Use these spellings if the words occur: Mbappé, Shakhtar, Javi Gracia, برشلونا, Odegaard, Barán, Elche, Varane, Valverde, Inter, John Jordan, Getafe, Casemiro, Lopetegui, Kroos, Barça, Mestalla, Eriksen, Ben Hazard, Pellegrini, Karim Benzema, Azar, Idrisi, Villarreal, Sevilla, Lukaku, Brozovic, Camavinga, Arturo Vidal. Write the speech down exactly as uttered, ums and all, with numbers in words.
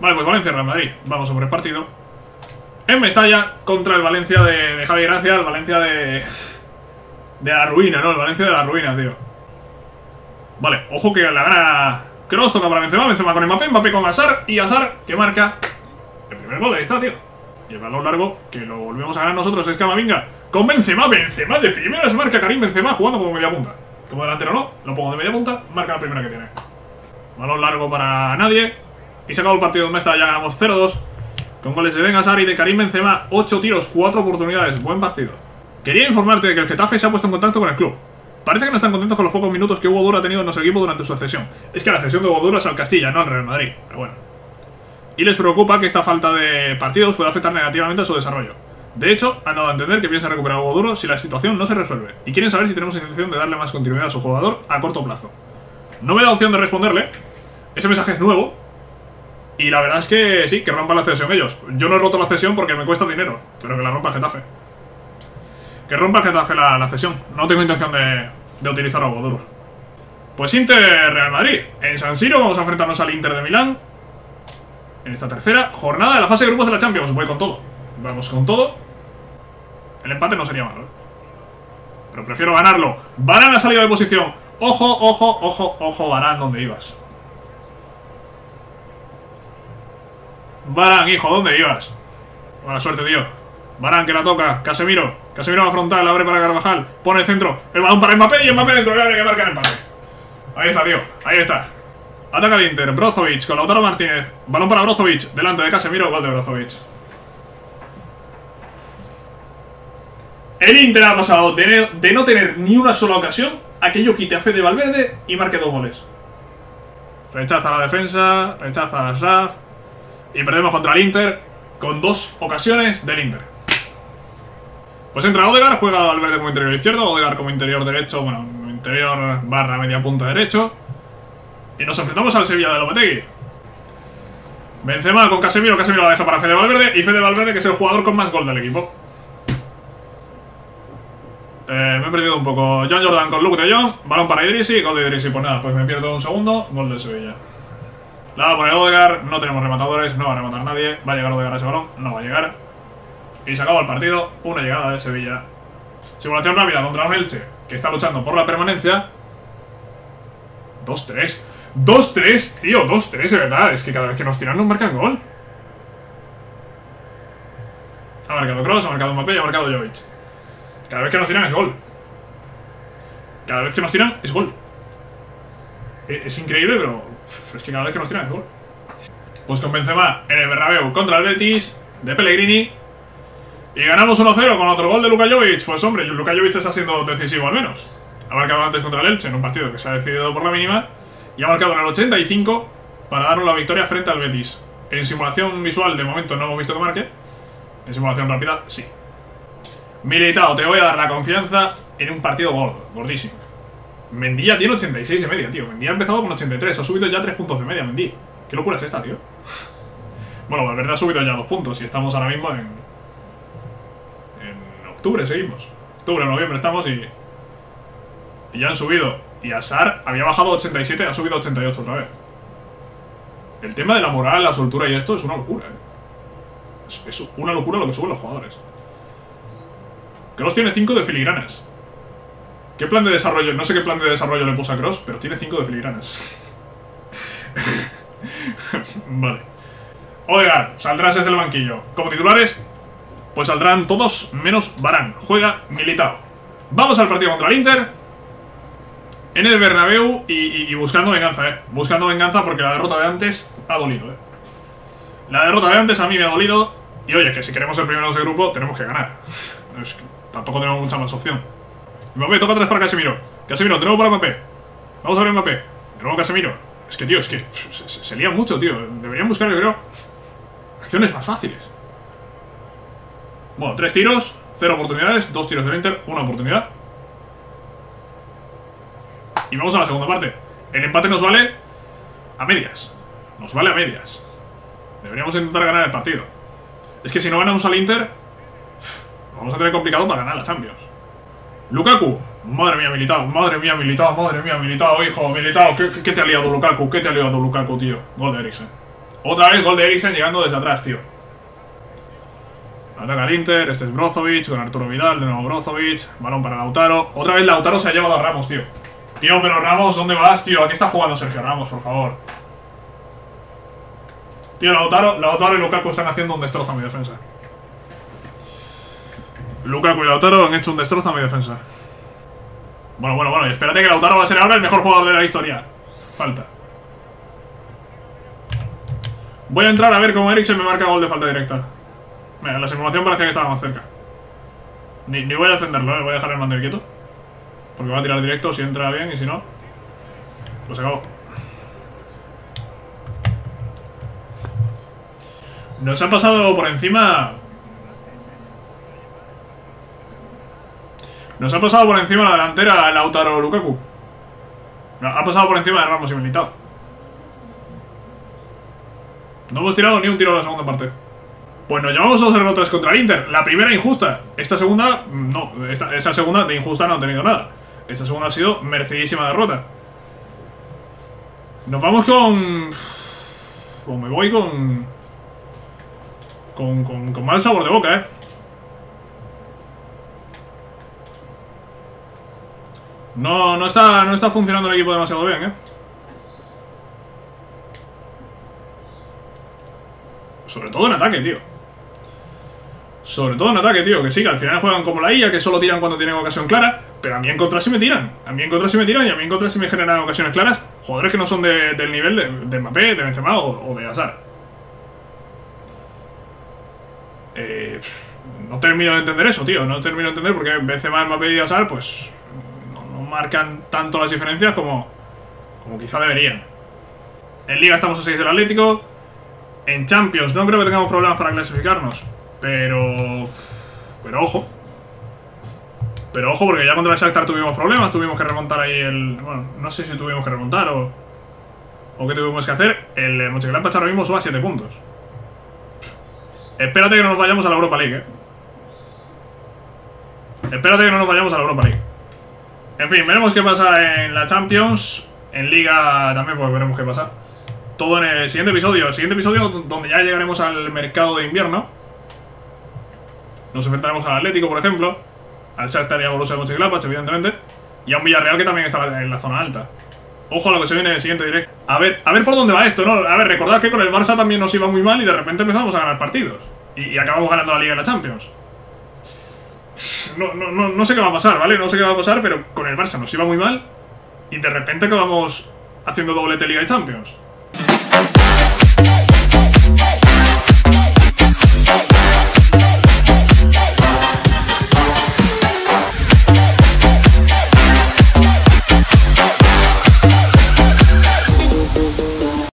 Vale, pues Valencia Real Madrid. Vamos sobre el partido. En Mestalla contra el Valencia de, de Javi Gracia. El Valencia de... De la ruina, ¿no? El Valencia de la ruina, tío. Vale, ojo que la gana... Kroos, toca para Benzema, Benzema con Mbappé, Mbappé con Azar y Azar que marca el primer gol, ahí está, tío. Y el balón largo, que lo volvemos a ganar nosotros, es Camavinga. Con Benzema, Benzema de primeras marca Karim Benzema jugando como media punta. Como delantero no, lo pongo de media punta, marca la primera que tiene. Balón largo para nadie. Y se acabó el partido de Mesta, ya ganamos cero dos. Con goles de Ben Hazard y de Karim Benzema, ocho tiros, cuatro oportunidades, buen partido. Quería informarte de que el Getafe se ha puesto en contacto con el club. Parece que no están contentos con los pocos minutos que Hugo Duro ha tenido en nuestro equipo durante su cesión. Es que la cesión de Hugo Duro es al Castilla, no al Real Madrid, pero bueno. Y les preocupa que esta falta de partidos pueda afectar negativamente a su desarrollo. De hecho, han dado a entender que piensa recuperar a Hugo Duro si la situación no se resuelve. Y quieren saber si tenemos intención de darle más continuidad a su jugador a corto plazo. No me da opción de responderle. Ese mensaje es nuevo. Y la verdad es que sí, que rompan la cesión ellos. Yo no he roto la cesión porque me cuesta dinero, pero que la rompa Getafe. Que rompa el Getafe la, la cesión. No tengo intención de, de utilizar a Hugo Duro. Pues Inter-Real Madrid. En San Siro vamos a enfrentarnos al Inter de Milán. En esta tercera jornada de la fase de grupos de la Champions. Voy con todo. Vamos con todo. El empate no sería malo, ¿eh? Pero prefiero ganarlo. Varane ha salido de posición. Ojo, ojo, ojo, ojo, Varane, ¿dónde ibas? Varane, hijo, ¿dónde ibas? Buena suerte, tío. Varane que la toca. Casemiro. Casemiro va a frontal, abre para Carvajal, pone el centro, el balón para Mbappé y Mbappé dentro del área que marca el empate. Ahí está, tío, ahí está. Ataca el Inter, Brozovic con Lautaro Martínez, balón para Brozovic, delante de Casemiro, gol de Brozovic. El Inter ha pasado de, de no tener ni una sola ocasión a que yo quite a Fede Valverde y marque dos goles. Rechaza la defensa, rechaza a Shaft y perdemos contra el Inter con dos ocasiones del Inter. Pues entra Odegaard, juega Valverde como interior izquierdo, Odegaard como interior derecho, bueno, interior barra media punta derecho. Y nos enfrentamos al Sevilla de Lopetegui. Benzema con Casemiro, Casemiro la deja para Fede Valverde, y Fede Valverde que es el jugador con más gol del equipo. Eh, me he perdido un poco. John Jordan con Luke de Jong, balón para Idrisi, gol de Idrisi, pues nada, pues me pierdo un segundo, gol de Sevilla. La va a poner Odegaard, no tenemos rematadores, no va a rematar nadie, va a llegar Odegaard a ese balón, no va a llegar. Y se acaba el partido, una llegada de Sevilla. Simulación rápida contra un Elche, que está luchando por la permanencia. dos tres. dos tres, tío, dos tres, de verdad. Es que cada vez que nos tiran nos marcan gol. Ha marcado Kroos, ha marcado Mbappé y ha marcado Jovic. Cada vez que nos tiran es gol. Cada vez que nos tiran es gol. Es, es increíble, pero es que cada vez que nos tiran es gol. Pues con Benzema en el Bernabéu contra el Betis, de Pellegrini. Y ganamos uno cero con otro gol de Luka Jovic. Pues hombre, Luka Jovic está siendo decisivo al menos. Ha marcado antes contra el Elche en un partido que se ha decidido por la mínima. Y ha marcado en el ochenta y cinco para darnos la victoria frente al Betis. En simulación visual de momento no hemos visto que marque. En simulación rápida sí. Militao, te voy a dar la confianza en un partido gordo, gordísimo. Mendy ya tiene ochenta y seis de media, tío. Mendy ha empezado con ochenta y tres, ha subido ya tres puntos de media, Mendy. Qué locura es esta, tío. Bueno, Valverde ha subido ya dos puntos y estamos ahora mismo en... octubre seguimos. Octubre, noviembre estamos y... Y ya han subido. Y Azar había bajado ochenta y siete, ha subido ochenta y ocho otra vez. El tema de la moral, la soltura y esto es una locura, ¿eh? Es, es una locura lo que suben los jugadores. Kroos tiene cinco de filigranas. ¿Qué plan de desarrollo? No sé qué plan de desarrollo le puso a Kroos, pero tiene cinco de filigranas. Vale. Odegaard, saldrás desde el banquillo. Como titulares... pues saldrán todos menos Barán. Juega Militao. Vamos al partido contra el Inter. En el Bernabéu y, y, y buscando venganza, eh. Buscando venganza porque la derrota de antes ha dolido, eh. La derrota de antes a mí me ha dolido. Y oye, que si queremos ser primeros de grupo tenemos que ganar. Es que tampoco tenemos mucha más opción. Mbappé toca atrás para Casemiro. Casemiro, de nuevo para Mbappé. Vamos a ver Mbappé. De nuevo Casemiro. Es que, tío, es que se, se, se lía mucho, tío. Deberían buscar, yo creo, acciones más fáciles. Bueno, tres tiros, cero oportunidades, dos tiros del Inter, una oportunidad. Y vamos a la segunda parte. El empate nos vale a medias. Nos vale a medias. Deberíamos intentar ganar el partido. Es que si no ganamos al Inter, vamos a tener complicado para ganar la Champions. Lukaku. Madre mía, Militao, madre mía, Militao, madre mía, Militao, hijo, Militao. ¿Qué, qué te ha liado Lukaku? ¿Qué te ha liado Lukaku, tío? Gol de Eriksen. Otra vez gol de Eriksen llegando desde atrás, tío. Ataca al Inter, este es Brozovic con Arturo Vidal, de nuevo Brozovic, balón para Lautaro. Otra vez Lautaro se ha llevado a Ramos, tío. Tío, pero Ramos, ¿dónde vas, tío? Aquí está jugando Sergio Ramos, por favor. Tío, Lautaro, Lautaro y Lukaku están haciendo un destrozo a mi defensa. Lukaku y Lautaro han hecho un destrozo a mi defensa. Bueno, bueno, bueno, y espérate que Lautaro va a ser ahora el mejor jugador de la historia. Falta. Voy a entrar a ver cómo Eriksen me marca gol de falta directa. Mira, la simulación parecía que estaba más cerca. Ni, ni voy a defenderlo, ¿eh? Voy a dejar el mando quieto. Porque va a tirar directo si entra bien y si no, pues acabó. Nos ha pasado por encima. Nos ha pasado por encima la delantera Lautaro Lukaku. No, ha pasado por encima de Ramos y Militao. No hemos tirado ni un tiro a la segunda parte. Pues nos llevamos dos a cero contra el Inter. La primera injusta. Esta segunda, no. Esta, esta segunda de injusta no ha tenido nada. Esta segunda ha sido merecidísima derrota. Nos vamos con... Pues me voy con... Con, con... con mal sabor de boca, eh. No, no está, no está funcionando el equipo demasiado bien, eh. Sobre todo en ataque, tío. Sobre todo en ataque, tío. Que sí, que al final juegan como la I A, que solo tiran cuando tienen ocasión clara. Pero a mí en contra sí me tiran. A mí en contra sí me tiran y a mí en contra sí me generan ocasiones claras. Jugadores que no son de, del nivel de, de Mbappé, de Benzema o, o de Azar. Eh, no termino de entender eso, tío. No termino de entender por qué Benzema, Mbappé y Azar, pues... No, no marcan tanto las diferencias como... Como quizá deberían. En Liga estamos a seis del Atlético... En Champions no creo que tengamos problemas para clasificarnos. Pero... Pero ojo. Pero ojo porque ya contra el Shakhtar tuvimos problemas. Tuvimos que remontar ahí el... Bueno, no sé si tuvimos que remontar o... O qué tuvimos que hacer. El Mönchengladbach ahora mismo suba siete puntos. Espérate que no nos vayamos a la Europa League, eh. Espérate que no nos vayamos a la Europa League. En fin, veremos qué pasa en la Champions. En Liga también pues veremos qué pasa. Todo en el siguiente episodio. El siguiente episodio donde ya llegaremos al mercado de invierno. Nos enfrentaremos al Atlético, por ejemplo. Al Shakhtar y a Borussia Mönchengladbach, evidentemente. Y a un Villarreal que también está en la zona alta. Ojo a lo que se viene en el siguiente directo. A ver, a ver por dónde va esto, ¿no? A ver, recordad que con el Barça también nos iba muy mal y de repente empezamos a ganar partidos. Y, y acabamos ganando la Liga y la Champions. No, no, no, no sé qué va a pasar, ¿vale? No sé qué va a pasar, pero con el Barça nos iba muy mal y de repente acabamos haciendo doblete Liga y Champions.